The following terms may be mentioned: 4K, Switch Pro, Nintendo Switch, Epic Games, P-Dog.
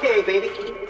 4K, baby.